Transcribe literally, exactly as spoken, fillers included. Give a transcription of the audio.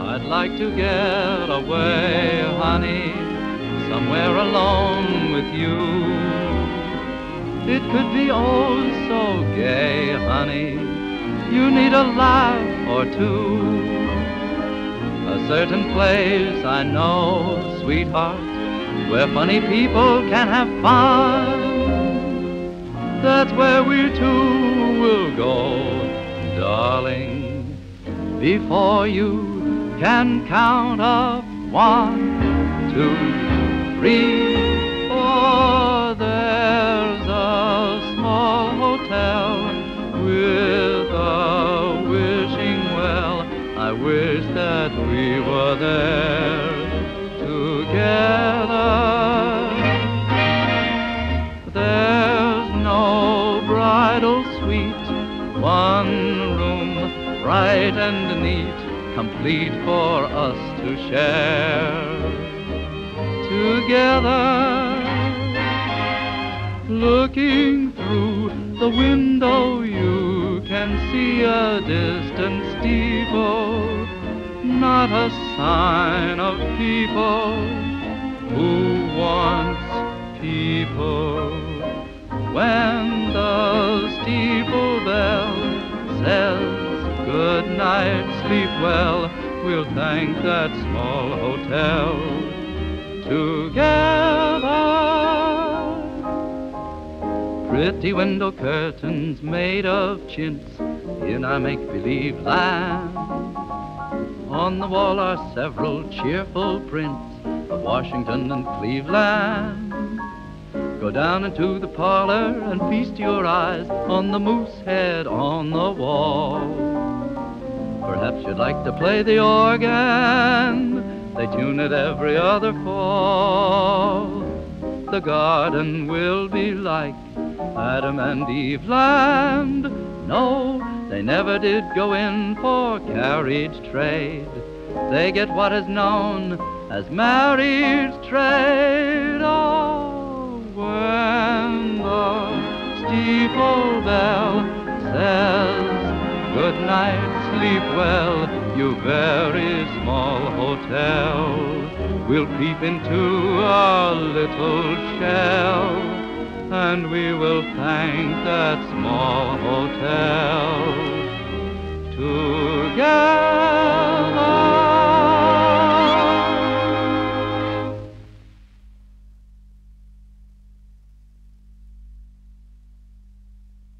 I'd like to get away, honey, somewhere alone with you. It could be oh so gay, honey, you need a laugh or two. A certain place I know, sweetheart, where funny people can have fun. That's where we two will go, darling, before you can count up one, two, three, four. There's a small hotel with a wishing well. I wish that we were there together. There's no bridal suite, one room bright and neat, complete for us to share together. Looking through the window, you can see a distant steeple, not a sign of people. Who wants people when the steeple bell says, "Good night, sleep well, we'll thank that small hotel together." Pretty window curtains made of chintz in our make-believe land. On the wall are several cheerful prints of Washington and Cleveland. Go down into the parlor and feast your eyes on the moose head on the wall. Perhaps you'd like to play the organ, they tune it every other fall. The garden will be like Adam and Eve land. No, they never did go in for carriage trade. They get what is known as marriage trade. Oh, when the steeple bell says, "Good night, sleep well, you very small hotel. We'll peep into our little shell, and we will thank that small hotel together."